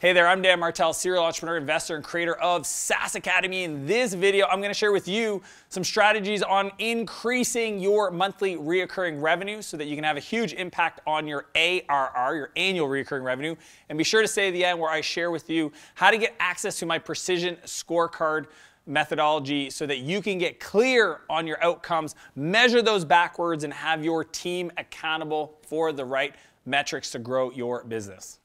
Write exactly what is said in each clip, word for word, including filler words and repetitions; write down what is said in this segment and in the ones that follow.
Hey there, I'm Dan Martell, serial entrepreneur, investor, and creator of SaaS Academy. In this video, I'm gonna share with you some strategies on increasing your monthly reoccurring revenue so that you can have a huge impact on your A R R, your annual reoccurring revenue. And be sure to stay at the end where I share with you how to get access to my Precision Scorecard methodology so that you can get clear on your outcomes, measure those backwards, and have your team accountable for the right metrics to grow your business.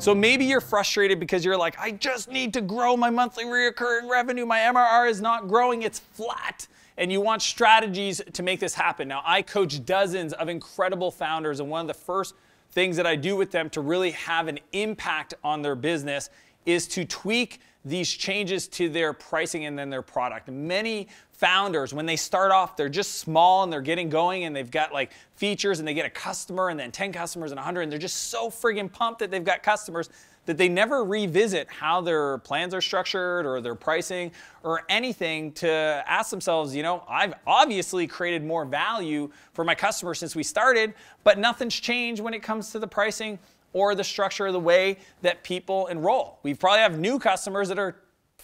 So maybe you're frustrated because you're like, I just need to grow my monthly recurring revenue. My M R R is not growing, it's flat. And you want strategies to make this happen. Now, I coach dozens of incredible founders, and one of the first things that I do with them to really have an impact on their business is to tweak these changes to their pricing and then their product. Many founders, when they start off, they're just small and they're getting going and they've got like features and they get a customer and then ten customers and a hundred, and they're just so friggin' pumped that they've got customers that they never revisit how their plans are structured or their pricing or anything to ask themselves, you know, I've obviously created more value for my customer since we started, but nothing's changed when it comes to the pricing or the structure of the way that people enroll. We probably have new customers that are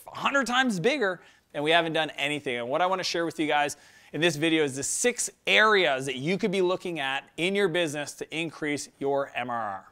a hundred times bigger and we haven't done anything. And what I wanna share with you guys in this video is the six areas that you could be looking at in your business to increase your M R R.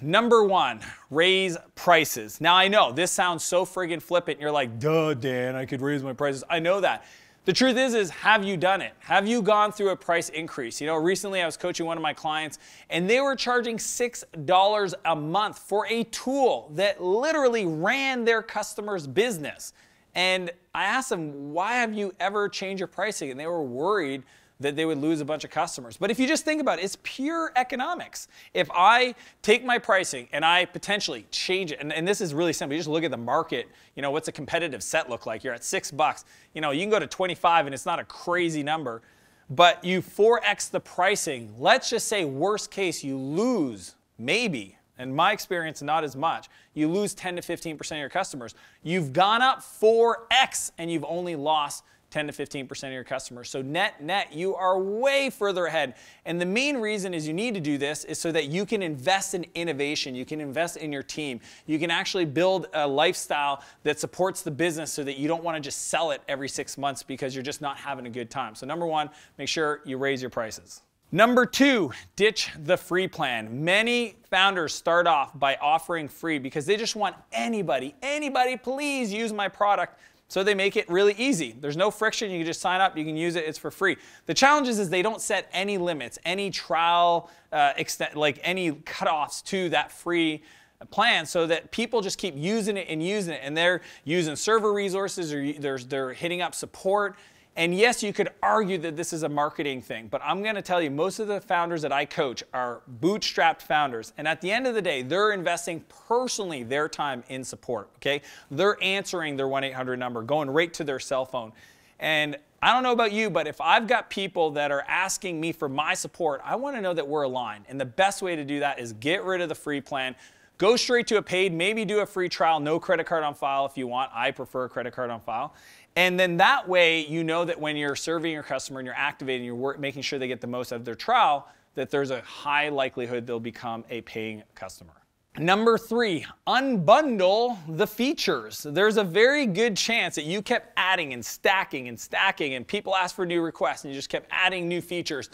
Number one, raise prices. Now I know this sounds so friggin' flippant. You're like, duh, Dan, I could raise my prices. I know that. The truth is, is have you done it? Have you gone through a price increase? You know, recently I was coaching one of my clients and they were charging six dollars a month for a tool that literally ran their customer's business. And I asked them, why have you ever changed your pricing? And they were worried that they would lose a bunch of customers. But if you just think about it, it's pure economics. If I take my pricing and I potentially change it, and, and this is really simple, you just look at the market, you know, what's a competitive set look like? You're at six bucks, you know, you can go to twenty-five and it's not a crazy number, but you four X the pricing. Let's just say worst case, you lose maybe, in my experience, not as much. You lose ten to fifteen percent of your customers. You've gone up four X and you've only lost ten to fifteen percent of your customers. So net, net, you are way further ahead. And the main reason is you need to do this is so that you can invest in innovation. You can invest in your team. You can actually build a lifestyle that supports the business so that you don't want to just sell it every six months because you're just not having a good time. So number one, make sure you raise your prices. Number two, ditch the free plan. Many founders start off by offering free because they just want anybody, anybody, please use my product. So they make it really easy. There's no friction, you can just sign up, you can use it, it's for free. The challenge is, is they don't set any limits, any trial, uh, extent, like any cutoffs to that free plan so that people just keep using it and using it. And they're using server resources or they're, they're hitting up support. And yes, you could argue that this is a marketing thing, but I'm gonna tell you, most of the founders that I coach are bootstrapped founders. And at the end of the day, they're investing personally their time in support, okay? They're answering their one eight hundred number, going right to their cell phone. And I don't know about you, but if I've got people that are asking me for my support, I wanna know that we're aligned. And the best way to do that is get rid of the free plan, go straight to a paid, maybe do a free trial, no credit card on file if you want. I prefer a credit card on file. And then that way, you know that when you're serving your customer and you're activating, you're work, making sure they get the most out of their trial, that there's a high likelihood they'll become a paying customer. Number three, unbundle the features. There's a very good chance that you kept adding and stacking and stacking and people asked for new requests and you just kept adding new features.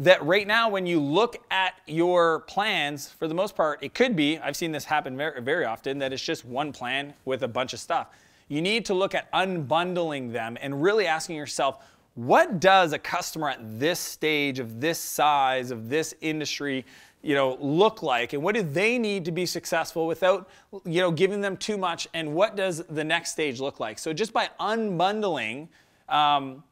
That right now, when you look at your plans, for the most part, it could be, I've seen this happen very, very often, that it's just one plan with a bunch of stuff. You need to look at unbundling them and really asking yourself, what does a customer at this stage, of this size, of this industry, you know, look like? And what do they need to be successful without, you know, giving them too much? And what does the next stage look like? So just by unbundling, um,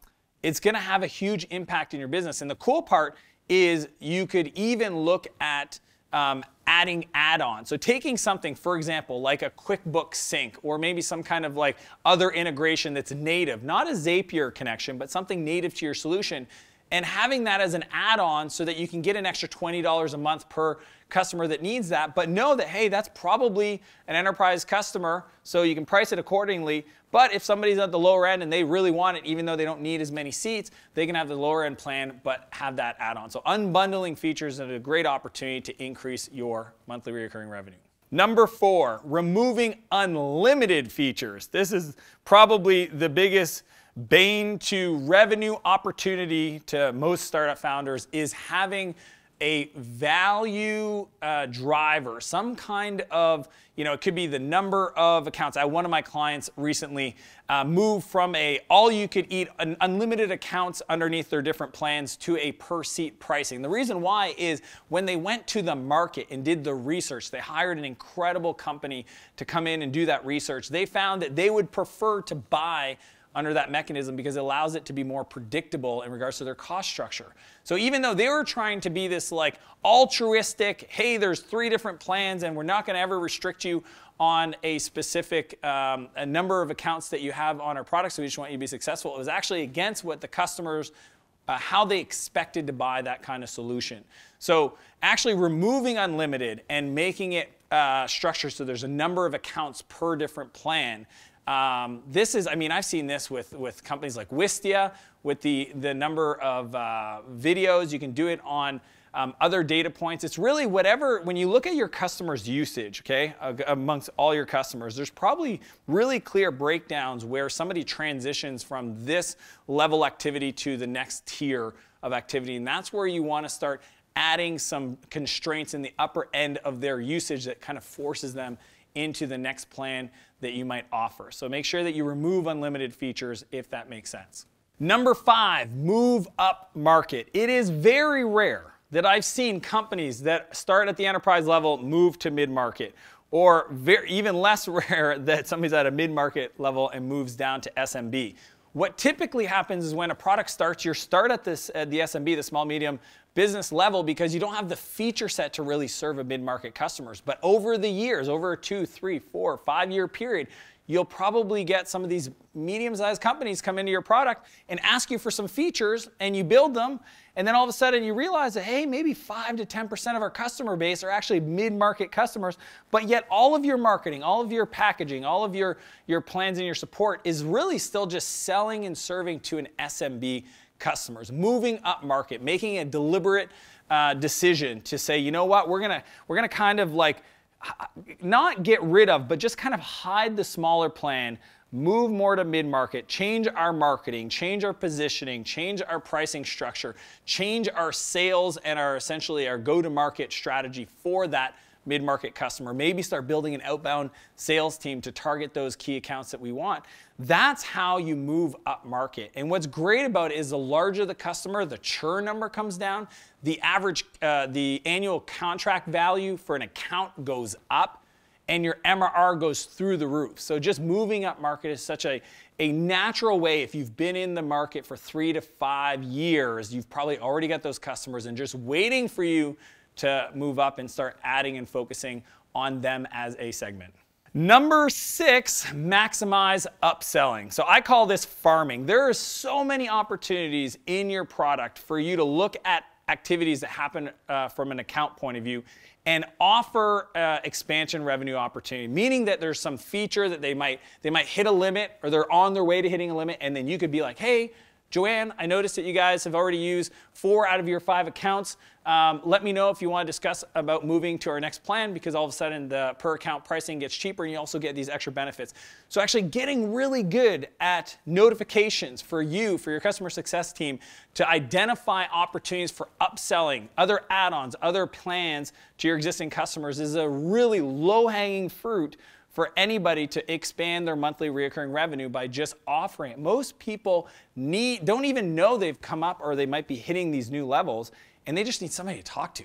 it's gonna have a huge impact in your business. And the cool part is you could even look at um, adding add-ons. So taking something, for example, like a QuickBooks sync or maybe some kind of like other integration that's native, not a Zapier connection, but something native to your solution, and having that as an add-on so that you can get an extra twenty dollars a month per customer that needs that, but know that, hey, that's probably an enterprise customer, so you can price it accordingly. But if somebody's at the lower end and they really want it, even though they don't need as many seats, they can have the lower end plan, but have that add-on. So unbundling features is a great opportunity to increase your monthly recurring revenue. Number four, removing unlimited features. This is probably the biggest bane to revenue opportunity to most startup founders, is having a value uh, driver, some kind of, you know, it could be the number of accounts. I had one of my clients recently uh, move from a all-you-could-eat un unlimited accounts underneath their different plans to a per-seat pricing. The reason why is when they went to the market and did the research, they hired an incredible company to come in and do that research. They found that they would prefer to buy under that mechanism because it allows it to be more predictable in regards to their cost structure. So even though they were trying to be this like altruistic, hey, there's three different plans and we're not gonna ever restrict you on a specific um, a number of accounts that you have on our product, so we just want you to be successful, it was actually against what the customers, uh, how they expected to buy that kind of solution. So actually removing unlimited and making it uh, structured so there's a number of accounts per different plan. Um, this is, I mean, I've seen this with, with companies like Wistia, with the, the number of uh, videos. You can do it on um, other data points. It's really whatever, when you look at your customer's usage, okay, amongst all your customers, there's probably really clear breakdowns where somebody transitions from this level activity to the next tier of activity. And that's where you want to start adding some constraints in the upper end of their usage that kind of forces them into the next plan that you might offer. So make sure that you remove unlimited features if that makes sense. Number five, move up market. It is very rare that I've seen companies that start at the enterprise level move to mid-market, or very, even less rare that somebody's at a mid-market level and moves down to S M B. What typically happens is when a product starts, you start at this, at the S M B, the small medium business level, because you don't have the feature set to really serve a mid-market customers. But over the years, over a two, three, four, five year period, you'll probably get some of these medium-sized companies come into your product and ask you for some features, and you build them, and then all of a sudden you realize that, hey, maybe five to ten percent of our customer base are actually mid-market customers, but yet all of your marketing, all of your packaging, all of your, your plans and your support is really still just selling and serving to an S M B customers. Moving up market, making a deliberate uh, decision to say, you know what, we're gonna, we're gonna kind of like, not get rid of, but just kind of hide the smaller plan, move more to mid-market, change our marketing, change our positioning, change our pricing structure, change our sales and our essentially our go-to-market strategy for that mid-market customer. Maybe start building an outbound sales team to target those key accounts that we want. That's how you move up market. And what's great about it is the larger the customer, the churn number comes down, the average, uh, the annual contract value for an account goes up, and your M R R goes through the roof. So just moving up market is such a, a natural way. If you've been in the market for three to five years, you've probably already got those customers and just waiting for you to move up and start adding and focusing on them as a segment. Number six, maximize upselling. So I call this farming. There are so many opportunities in your product for you to look at activities that happen uh, from an account point of view and offer uh, expansion revenue opportunity, meaning that there's some feature that they might, they might hit a limit, or they're on their way to hitting a limit, and then you could be like, hey, Joanne, I noticed that you guys have already used four out of your five accounts. Um, let me know if you want to discuss about moving to our next plan, because all of a sudden the per account pricing gets cheaper and you also get these extra benefits. So actually getting really good at notifications for you, for your customer success team, to identify opportunities for upselling, other add-ons, other plans to your existing customers is a really low-hanging fruit for anybody to expand their monthly recurring revenue by just offering it. Most people need, don't even know they've come up, or they might be hitting these new levels, and they just need somebody to talk to.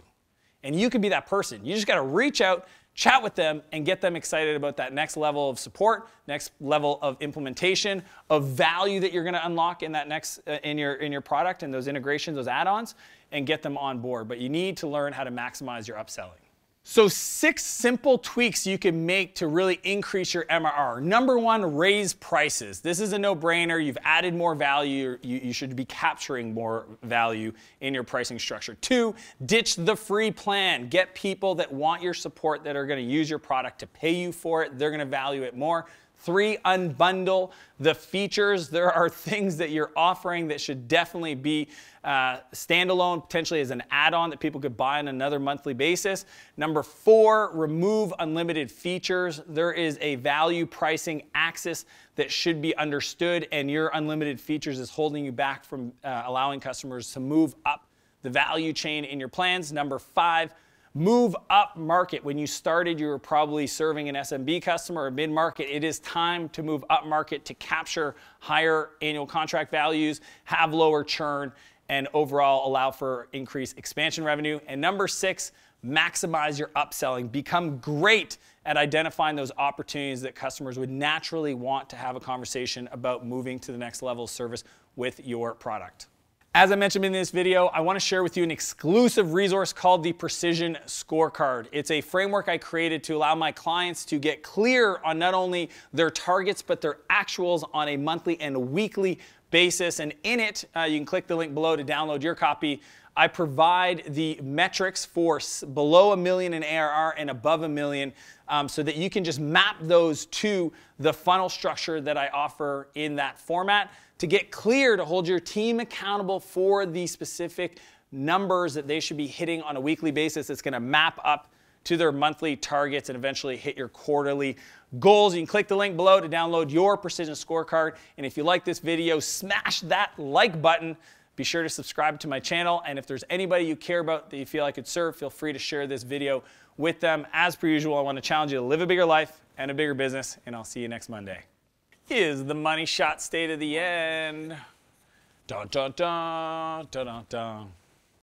And you could be that person. You just gotta reach out, chat with them, and get them excited about that next level of support, next level of implementation, of value that you're gonna unlock in that next, uh, in your, in your product, and those integrations, those add-ons, and get them on board. But you need to learn how to maximize your upselling. So six simple tweaks you can make to really increase your M R R. Number one, raise prices. This is a no-brainer. You've added more value. You, you should be capturing more value in your pricing structure. Two, ditch the free plan. Get people that want your support, that are going to use your product, to pay you for it. They're going to value it more. Three, unbundle the features. There are things that you're offering that should definitely be uh, standalone, potentially as an add-on that people could buy on another monthly basis. Number four, remove unlimited features. There is a value pricing axis that should be understood, and your unlimited features is holding you back from uh, allowing customers to move up the value chain in your plans. Number five, move up market. When you started, you were probably serving an S M B customer or mid-market. It is time to move up market to capture higher annual contract values, have lower churn, and overall allow for increased expansion revenue. And number six, maximize your upselling. Become great at identifying those opportunities that customers would naturally want to have a conversation about moving to the next level of service with your product. As I mentioned in this video, I want to share with you an exclusive resource called the Precision Scorecard. It's a framework I created to allow my clients to get clear on not only their targets, but their actuals on a monthly and weekly basis. And in it, uh, you can click the link below to download your copy. I provide the metrics for below a million in A R R and above a million, um, so that you can just map those to the funnel structure that I offer in that format to get clear, to hold your team accountable for the specific numbers that they should be hitting on a weekly basis. It's going to map up to their monthly targets and eventually hit your quarterly goals. You can click the link below to download your Precision Scorecard. And if you like this video, smash that like button. Be sure to subscribe to my channel, and if there's anybody you care about that you feel I could serve, feel free to share this video with them. As per usual, I want to challenge you to live a bigger life and a bigger business, and I'll see you next Monday. Is the money shot stayed at the end? Dun dun dun dun dun dun.